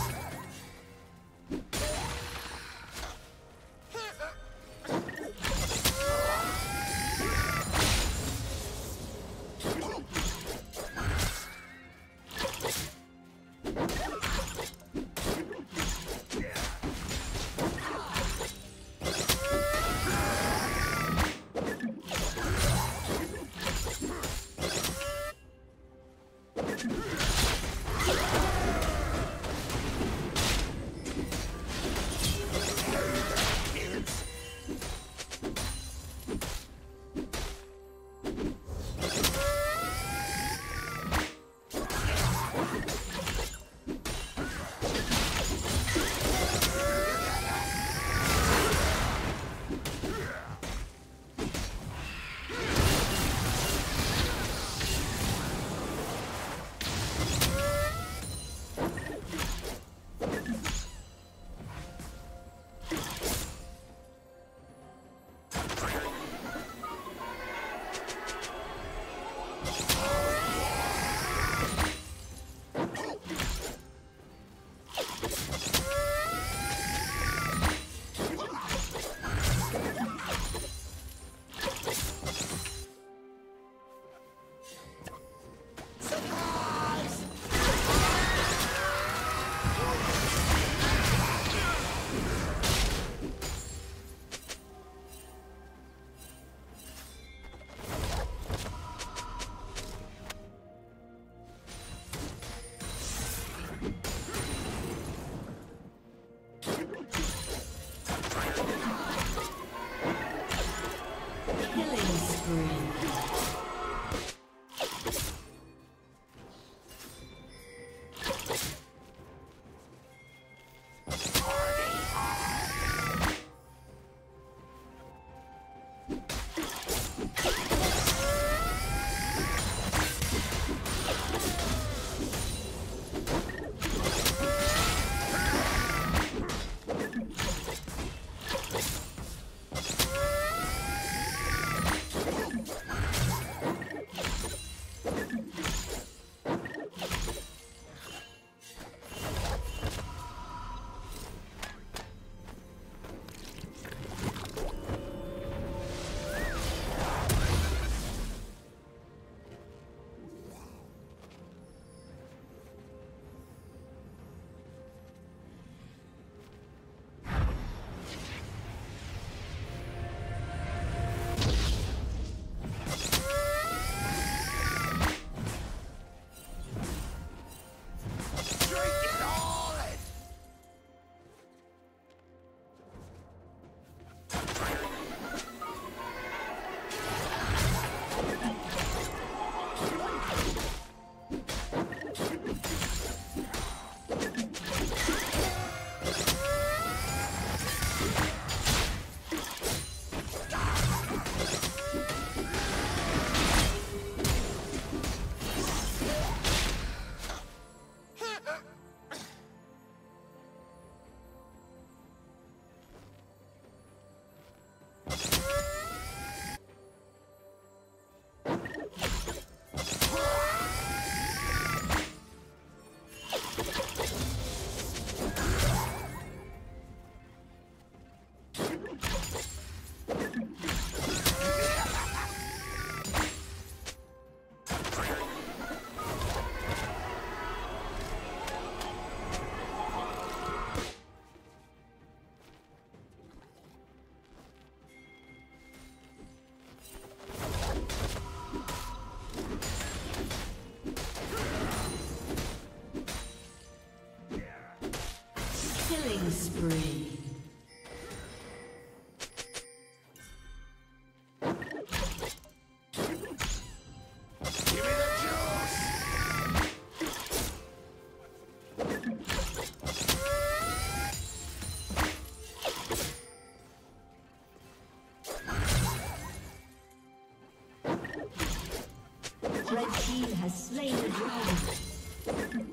Spree. Give me team has slain the dragon.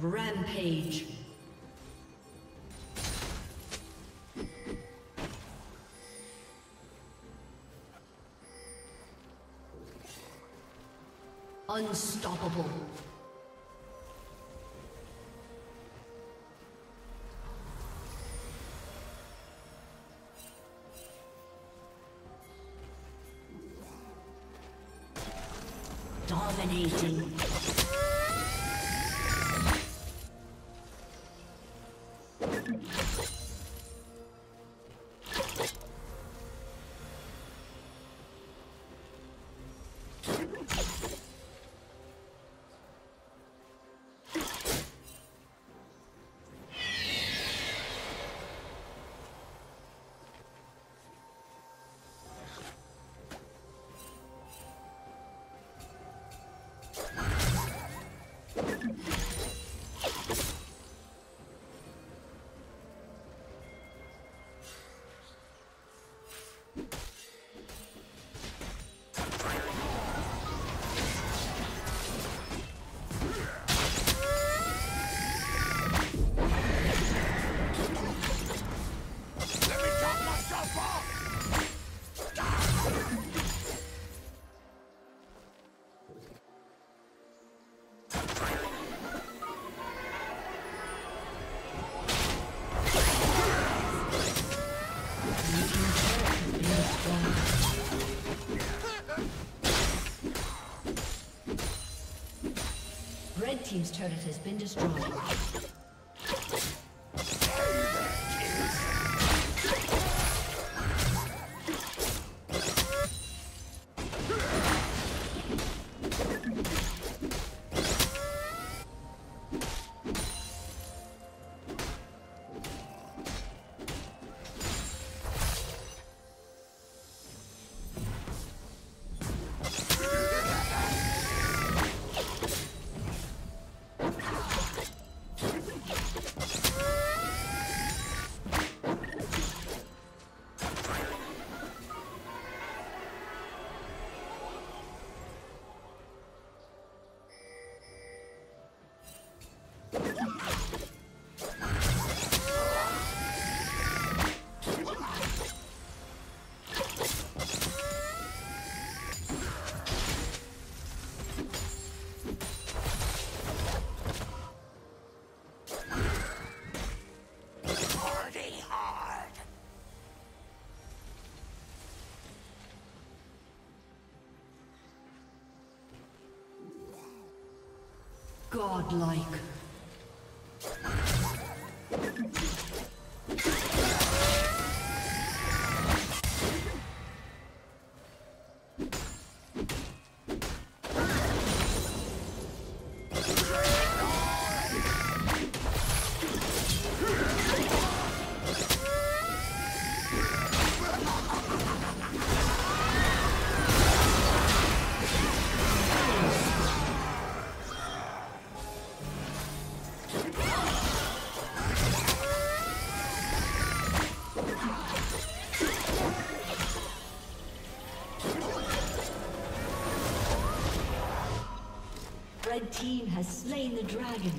Rampage. Unstoppable. Dominating. Red team's turret has been destroyed. Godlike. slain the dragon.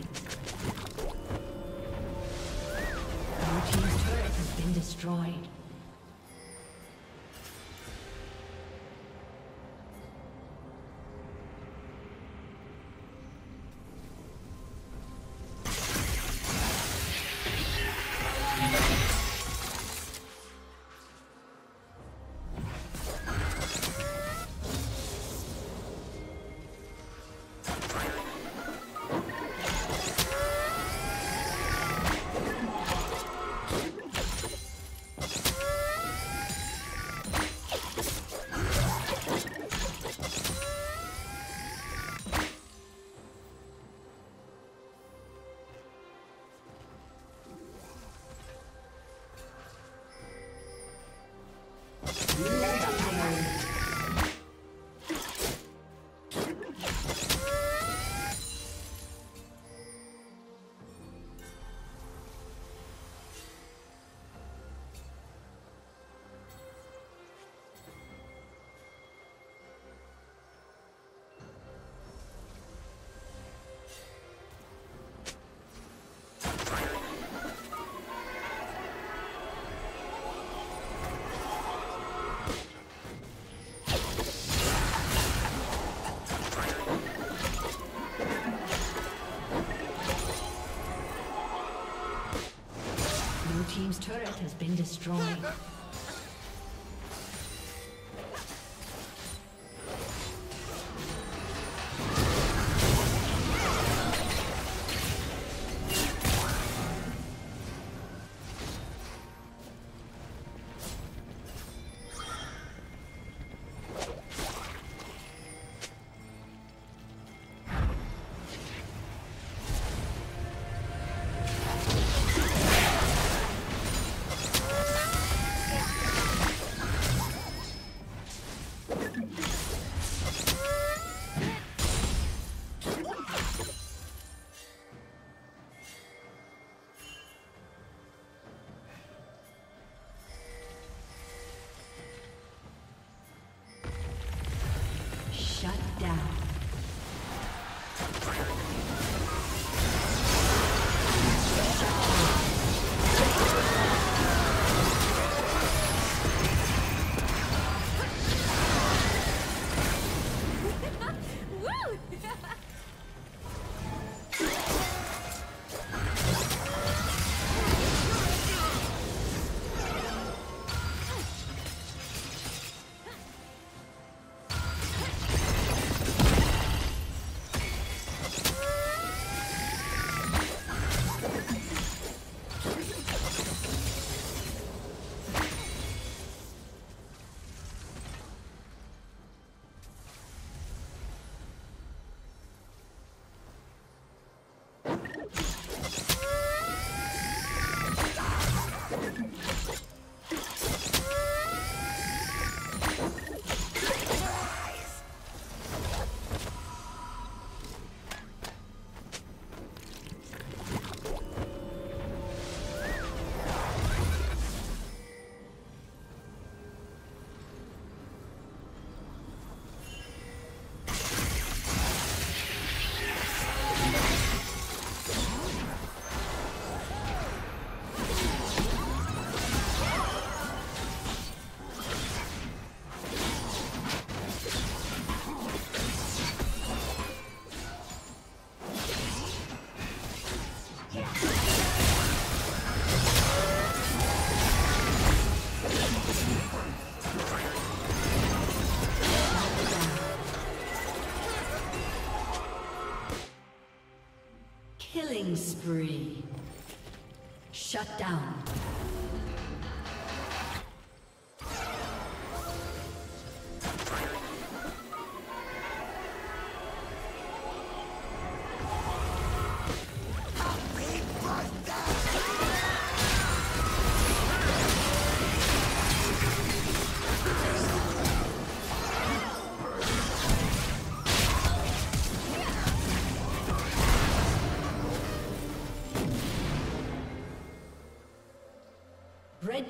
Your team's turret has been destroyed. Team's turret has been destroyed. Killing spree. Shut down. Red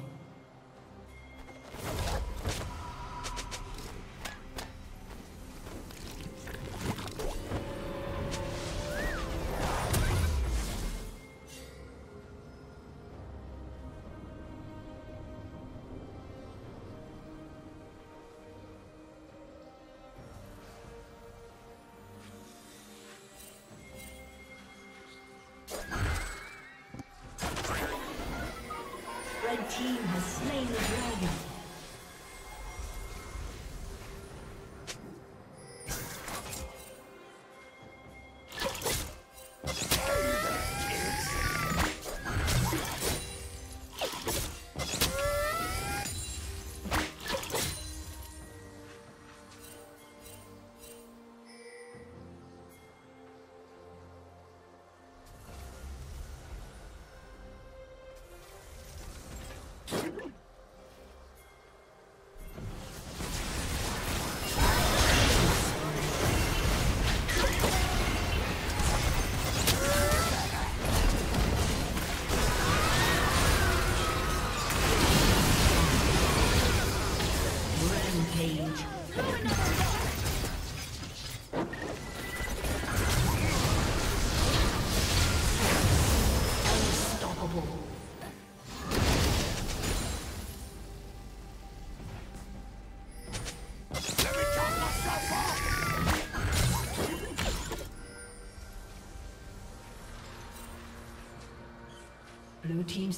team has slain the dragon. Blue team's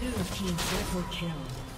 destruction. Triple kill.